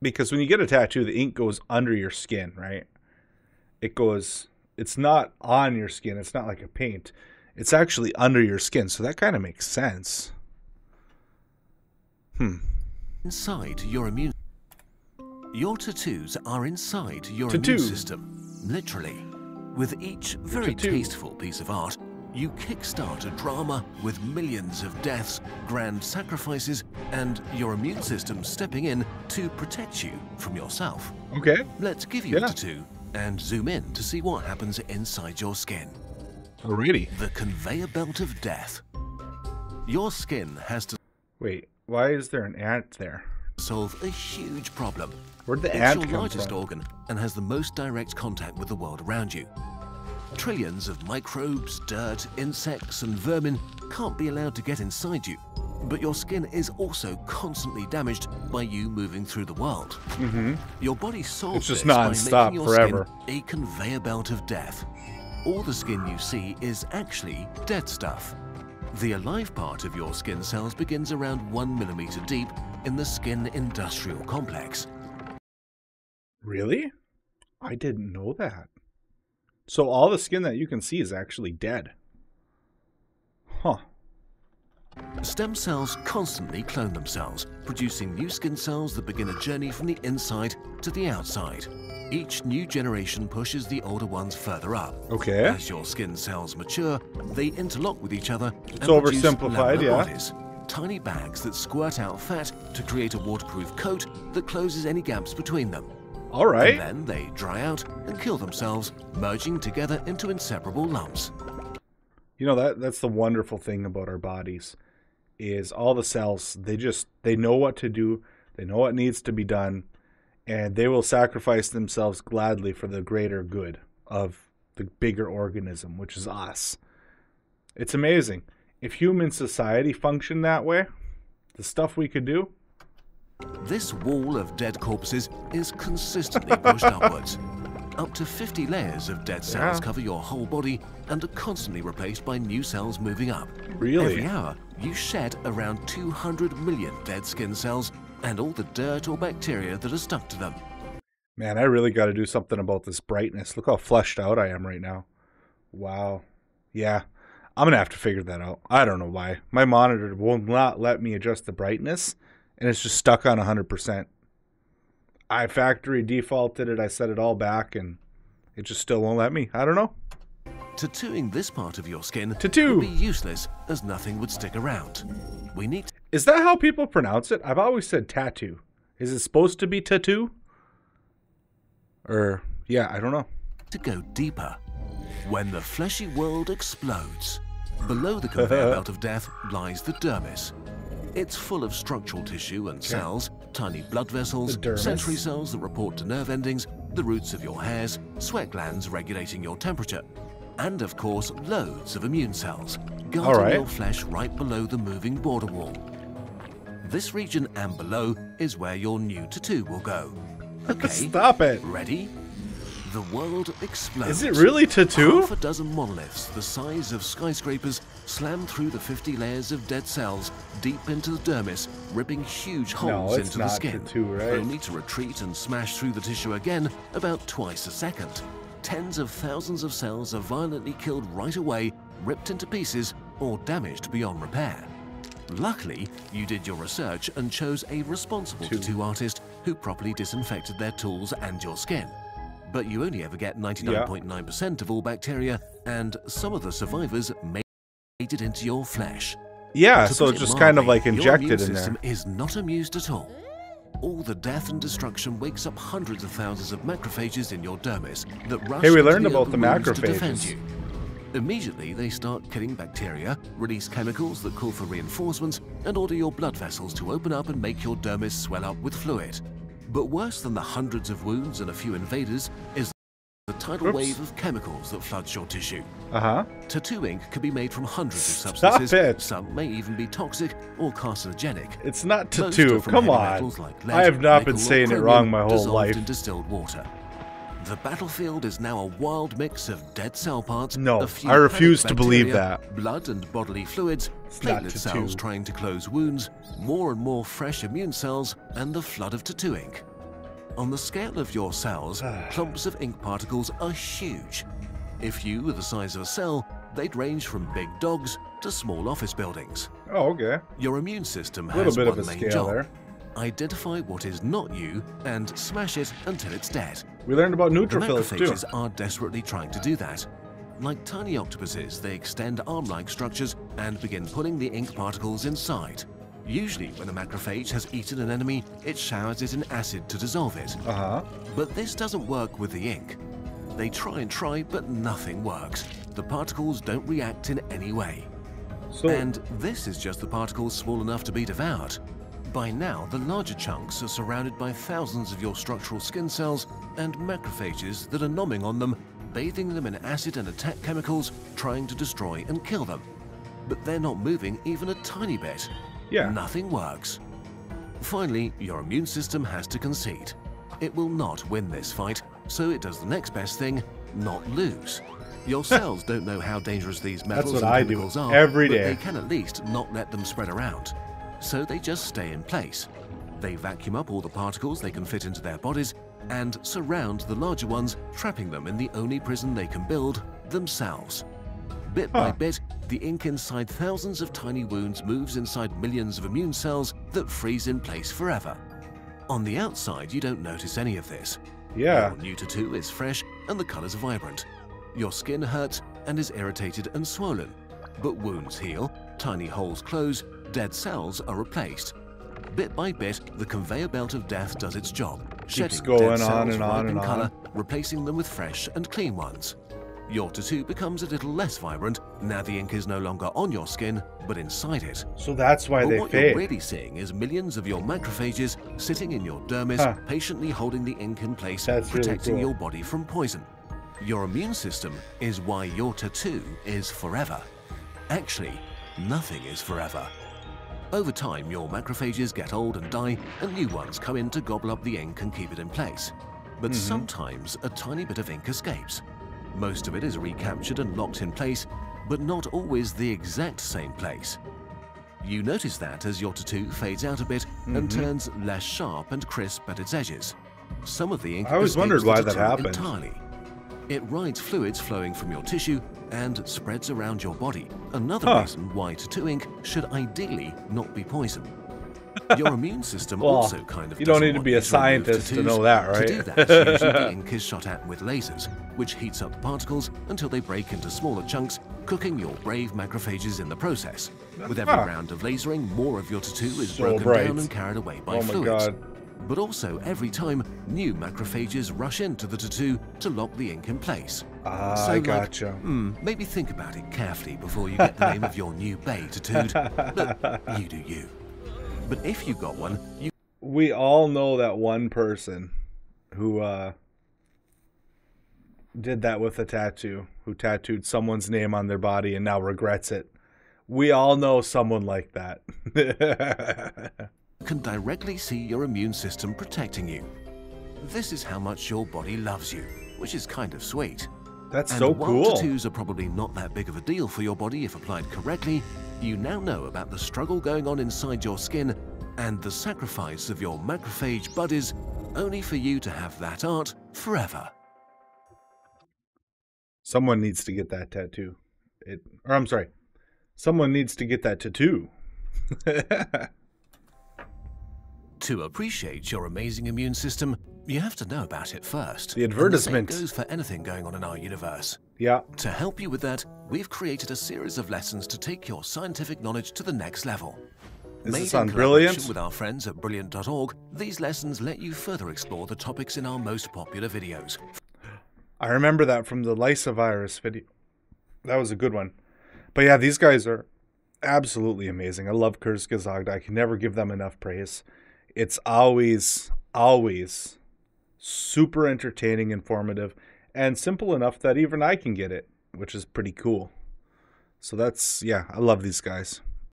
because when you get a tattoo, the ink goes under your skin, right? It goes, it's not on your skin. It's not like a paint. It's actually under your skin. So that kind of makes sense. Inside your immune. Your tattoos are inside your immune system, literally. With each very tasteful piece of art, you kickstart a drama with millions of deaths, grand sacrifices, and your immune system stepping in to protect you from yourself. Okay. Let's give you a tattoo and zoom in to see what happens inside your skin. Alrighty. The conveyor belt of death. Your skin has to... Wait, why is there an ant there? Solve a huge problem. Where'd the ant come from? It's your largest organ and has the most direct contact with the world around you. Trillions of microbes, dirt, insects, and vermin can't be allowed to get inside you, but your skin is also constantly damaged by you moving through the world. Your body solves this by making your skin a conveyor belt of death. All the skin you see is actually dead stuff. The alive part of your skin cells begins around 1 millimeter deep in the skin industrial complex. Really? I didn't know that. So all the skin that you can see is actually dead. Huh. Stem cells constantly clone themselves, producing new skin cells that begin a journey from the inside to the outside. Each new generation pushes the older ones further up. Okay. As your skin cells mature, they interlock with each other and produce lamellar bodies. Tiny bags that squirt out fat to create a waterproof coat that closes any gaps between them. All right. And then they dry out and kill themselves, merging together into inseparable lumps. You know, that's the wonderful thing about our bodies is all the cells, they know what to do. They know what needs to be done. And they will sacrifice themselves gladly for the greater good of the bigger organism, which is us. It's amazing. If human society functioned that way, the stuff we could do. This wall of dead corpses is consistently pushed upwards. Up to 50 layers of dead cells cover your whole body and are constantly replaced by new cells moving up. Really? Every hour, you shed around 200 million dead skin cells and all the dirt or bacteria that are stuck to them. Man, I really got to do something about this brightness. Look how flushed out I am right now. Wow. Yeah, I'm going to have to figure that out. I don't know why. My monitor will not let me adjust the brightness, and it's just stuck on 100%. I factory defaulted it. I set it all back, and it just still won't let me. I don't know. Tattooing this part of your skin would be useless, as nothing would stick around. We need... Is that how people pronounce it? I've always said tattoo. Is it supposed to be tattoo? Or, yeah, I don't know. To go deeper. When the fleshy world explodes, below the conveyor belt of death lies the dermis. It's full of structural tissue and cells, tiny blood vessels, sensory cells that report to nerve endings, the roots of your hairs, sweat glands regulating your temperature, and of course loads of immune cells guarding your flesh right below the moving border wall. This region and below is where your new tattoo will go. Okay, stop it. Ready? The world explodes. Is it really tattoo? Half a dozen monoliths the size of skyscrapers slam through the 50 layers of dead cells deep into the dermis, ripping huge holes into the skin, only to retreat and smash through the tissue again about twice a second. Tens of thousands of cells are violently killed right away, ripped into pieces, or damaged beyond repair. Luckily, you did your research and chose a responsible tattoo artist who properly disinfected their tools and your skin. But you only ever get 99.9% of all bacteria, and some of the survivors made it into your flesh. Yeah, so it's just kind of like injected in there. Your immune system is not amused at all. All the death and destruction wakes up hundreds of thousands of macrophages in your dermis that rush into the macrophages to defend you. Immediately, they start killing bacteria, release chemicals that call for reinforcements, and order your blood vessels to open up and make your dermis swell up with fluid. But worse than the hundreds of wounds and a few invaders is the tidal wave of chemicals that floods your tissue. Tattoo ink can be made from hundreds of substances. Some may even be toxic or carcinogenic. It's not tattoo. Come on. Like lead, I have not been saying it wrong my whole life. In distilled water. The battlefield is now a wild mix of dead cell parts. No, I refuse to believe that. Blood and bodily fluids, platelet cells trying to close wounds, more and more fresh immune cells, and the flood of tattoo ink. On the scale of your cells, clumps of ink particles are huge. If you were the size of a cell, they'd range from big dogs to small office buildings. Oh, okay. Your immune system has one main job. Identify what is not you and smash it until it's dead. We learned about neutrophils, too. Macrophages are desperately trying to do that. Like tiny octopuses, they extend arm-like structures and begin pulling the ink particles inside. Usually, when a macrophage has eaten an enemy, it showers it in acid to dissolve it. But this doesn't work with the ink. They try and try, but nothing works. The particles don't react in any way. And this is just the particles small enough to be devoured. By now, the larger chunks are surrounded by thousands of your structural skin cells and macrophages that are nomming on them, bathing them in acid and attack chemicals, trying to destroy and kill them. But they're not moving even a tiny bit. Nothing works. Finally, your immune system has to concede. It will not win this fight, so it does the next best thing, not lose. Your cells don't know how dangerous these metals and chemicals are, but they can at least not let them spread around. So they just stay in place. They vacuum up all the particles they can fit into their bodies and surround the larger ones, trapping them in the only prison they can build, themselves. Bit by bit, the ink inside thousands of tiny wounds moves inside millions of immune cells that freeze in place forever. On the outside, you don't notice any of this. Your neuter-2 is fresh and the colors are vibrant. Your skin hurts and is irritated and swollen. But wounds heal, tiny holes close, dead cells are replaced. Bit by bit, the conveyor belt of death does its job, shedding dead cells ripe in color, replacing them with fresh and clean ones. Your tattoo becomes a little less vibrant, now the ink is no longer on your skin, but inside it. So that's why they fade. But what you're really seeing is millions of your macrophages sitting in your dermis, patiently holding the ink in place, protecting your body from poison. Your immune system is why your tattoo is forever. Actually, nothing is forever. Over time, your macrophages get old and die, and new ones come in to gobble up the ink and keep it in place. But sometimes a tiny bit of ink escapes. Most of it is recaptured and locked in place, but not always the exact same place. You notice that as your tattoo fades out a bit and turns less sharp and crisp at its edges. Some of the ink escapes the tattoo entirely. It rides fluids flowing from your tissue and spreads around your body. Another reason why tattoo ink should ideally not be poison. Your immune system also kind of... You don't need to be a scientist to know that, right? To do that, usually the ink is shot at with lasers, which heats up particles until they break into smaller chunks, cooking your brave macrophages in the process. With every round of lasering, more of your tattoo is broken down and carried away by fluids. But also, every time, new macrophages rush into the tattoo to lock the ink in place. Gotcha. Maybe think about it carefully before you get the name of your new bay tattooed. But you do you. But if you got one, you... We all know that one person who did that with a tattoo, who tattooed someone's name on their body and now regrets it. We all know someone like that. You can directly see your immune system protecting you. This is how much your body loves you, which is kind of sweet. And so cool. While tattoos are probably not that big of a deal for your body if applied correctly, you now know about the struggle going on inside your skin and the sacrifice of your macrophage buddies, only for you to have that art forever. Someone needs to get that tattoo. Or I'm sorry, someone needs to get that tattoo. To appreciate your amazing immune system, you have to know about it first. The advertisement goes for anything going on in our universe. To help you with that, we've created a series of lessons to take your scientific knowledge to the next level. Made in collaboration with our friends at Brilliant.org, these lessons let you further explore the topics in our most popular videos. I remember that from the Lysa virus video. That was a good one. But yeah, these guys are absolutely amazing. I love Kurzgesagt. I can never give them enough praise. It's always, always super entertaining, informative, and simple enough that even I can get it, which is pretty cool. So that's, yeah, I love these guys.